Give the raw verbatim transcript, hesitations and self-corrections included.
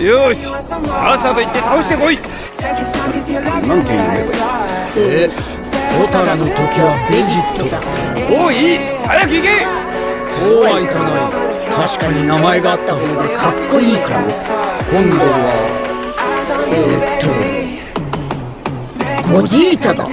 よし、さっさと行って倒してこい。なんて言えばいい？ええ、ホタラの時はベジットだ。おい、いい、早く行け。そうはいかない。確かに名前があった方がかっこいいから。今度はえー、っとゴジータだ。